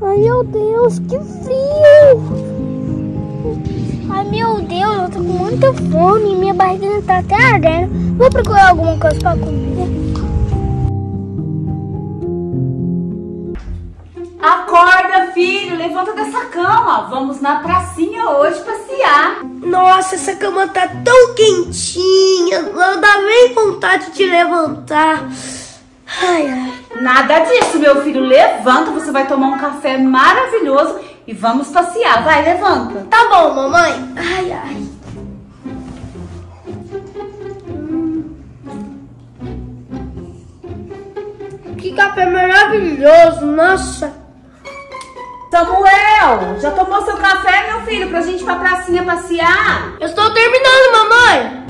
Ai, meu Deus, que frio! Ai, meu Deus, eu tô com muita fome. Minha barriga tá até ardendo. Vou procurar alguma coisa pra comer. Acorda, filho, levanta dessa cama. Vamos na pracinha hoje passear. Nossa, essa cama tá tão quentinha. Não dá nem vontade de levantar. Ai, ai. Nada disso, meu filho. Levanta, você vai tomar um café maravilhoso e vamos passear. Vai, levanta. Tá bom, mamãe. Ai, ai. Que café maravilhoso, nossa. Samuel, já tomou seu café, meu filho, pra gente ir pra pracinha passear? Eu estou terminando, mamãe.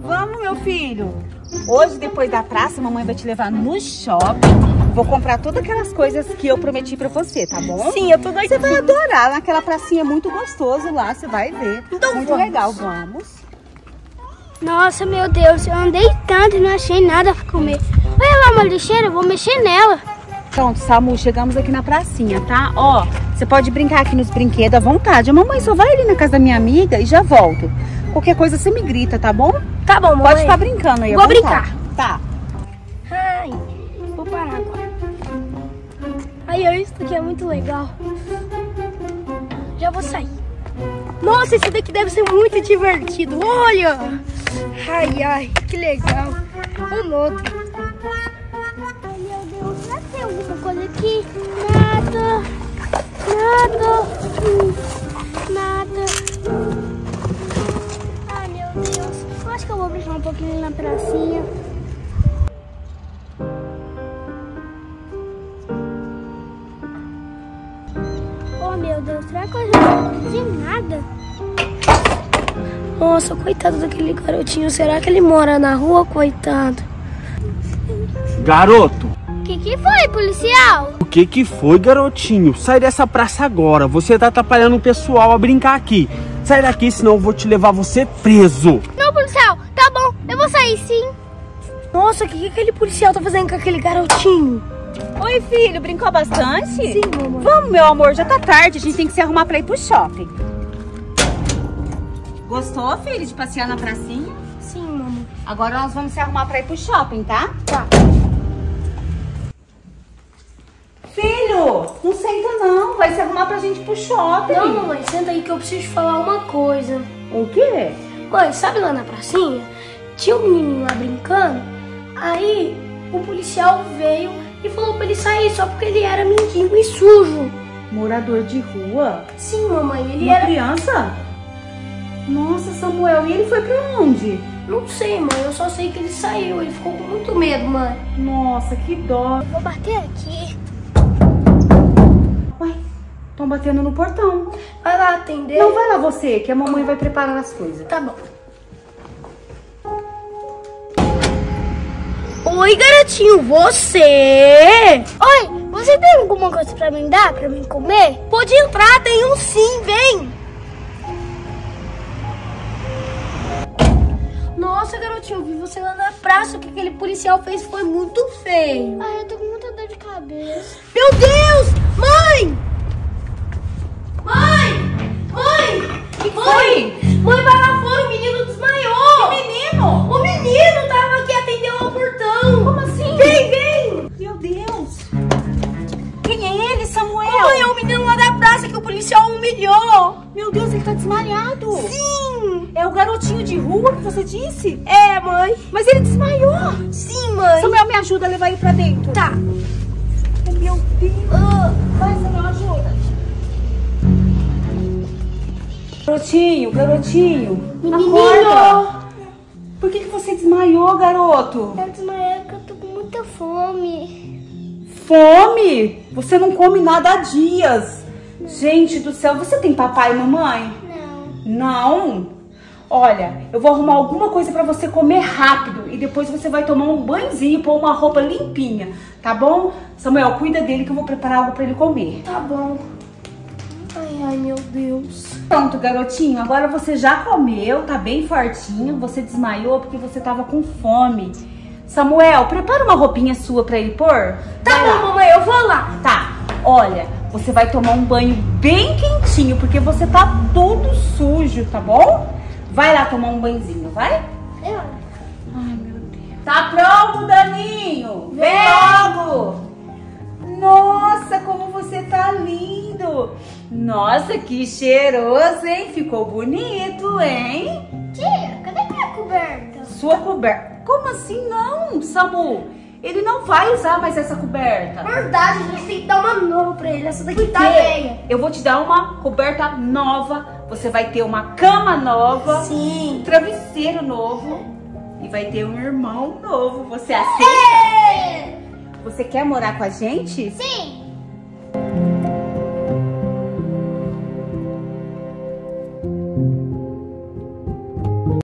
Vamos, meu filho. Hoje, depois da praça, a mamãe vai te levar no shopping. Vou comprar todas aquelas coisas que eu prometi pra você, tá bom? Sim, eu tô doida. Você vai adorar, naquela pracinha muito gostoso lá, você vai ver. Então, muito legal, vamos. Nossa, meu Deus, eu andei tanto e não achei nada pra comer. Olha lá uma lixeira, eu vou mexer nela. Pronto, Samu, chegamos aqui na pracinha, tá? Ó, você pode brincar aqui nos brinquedos à vontade. A mamãe só vai ali na casa da minha amiga e já volto. Qualquer coisa você me grita, tá bom? Tá bom, mamãe. Pode ficar brincando aí, vou brincar. Tá. Ai, vou parar agora. Ai, isso daqui é muito legal. Já vou sair. Nossa, isso daqui deve ser muito divertido, olha. Ai, ai, que legal. Um outro. Olha aqui, nada, nada, nada. Ai, meu Deus, eu acho que eu vou brincar um pouquinho na pracinha. Oh, meu Deus, será que eu já não vi nada? Nossa, coitado daquele garotinho, será que ele mora na rua, coitado? Garoto! O que foi, policial? O que que foi, garotinho? Sai dessa praça agora. Você tá atrapalhando o pessoal a brincar aqui. Sai daqui, senão eu vou te levar você preso. Não, policial. Tá bom. Eu vou sair, sim. Nossa, o que que aquele policial tá fazendo com aquele garotinho? Oi, filho. Brincou bastante? Sim, mamãe. Vamos, meu amor. Já tá tarde. A gente tem que se arrumar pra ir pro shopping. Gostou, filho, de passear na pracinha? Sim, mamãe. Agora nós vamos se arrumar pra ir pro shopping, tá? Tá. Filho, não senta não, vai se arrumar pra gente ir pro shopping. Não, mamãe, senta aí que eu preciso falar uma coisa. O quê? Mãe, sabe lá na pracinha? Tinha um menininho lá brincando, aí o policial veio e falou pra ele sair só porque ele era mendigo e sujo. Morador de rua? Sim, mamãe, ele era... Uma criança? Nossa, Samuel, e ele foi pra onde? Não sei, mãe, eu só sei que ele saiu, ele ficou com muito medo, mãe. Nossa, que dó. Eu vou bater aqui. Estão batendo no portão. Vai lá atender. Não, vai lá você, que a mamãe vai preparar as coisas. Tá bom. Oi, garotinho, você? Oi, você tem alguma coisa pra mim dar, pra mim comer? Pode entrar, tem um sim, vem. Nossa, garotinho, eu vi você lá na praça. O que aquele policial fez foi muito feio. Ai, eu tô com muita dor de cabeça. Meu Deus, mãe! Mãe! Mãe, vai lá fora, o menino desmaiou! Que menino? O menino tava aqui, atendeu ao portão! Como assim? Vem, vem! Meu Deus! Quem é ele, Samuel? Mãe, é o menino lá da praça que o policial humilhou! Meu Deus, ele tá desmaiado! Sim! É o garotinho de rua que você disse? É, mãe! Mas ele desmaiou! Sim, mãe! Samuel, me ajuda a levar ele pra dentro! Tá! Meu Deus! Vai, Samuel, ajuda! Garotinho, garotinho, menino. Acorda! Por que você desmaiou, garoto? Eu desmaiei porque eu tô com muita fome. Fome? Você não come nada há dias. Não. Gente do céu, você tem papai e mamãe? Não. Não? Olha, eu vou arrumar alguma coisa pra você comer rápido e depois você vai tomar um banhozinho, pôr uma roupa limpinha, tá bom? Samuel, cuida dele que eu vou preparar algo pra ele comer. Tá bom. Ai, meu Deus. Pronto, garotinho, agora você já comeu, tá bem fortinho, você desmaiou porque você tava com fome. Samuel, prepara uma roupinha sua pra ele pôr. Tá bom, mamãe, eu vou lá. Tá. olha, você vai tomar um banho bem quentinho, porque você tá todo sujo, tá bom? Vai lá tomar um banhozinho, vai? Eu. Ai, meu Deus. Tá pronto, Daninho? Vem logo! Nossa, como você tá lindo! Nossa, que cheiroso, hein? Ficou bonito, hein? Tia, cadê minha coberta? Sua coberta? Como assim não, Samu? Ele não vai usar mais essa coberta. Verdade, a gente tem que dar uma nova pra ele. Essa daqui tá velha. Eu vou te dar uma coberta nova. Você vai ter uma cama nova. Sim. Um travesseiro novo. E vai ter um irmão novo. Você aceita? É. Você quer morar com a gente? Sim.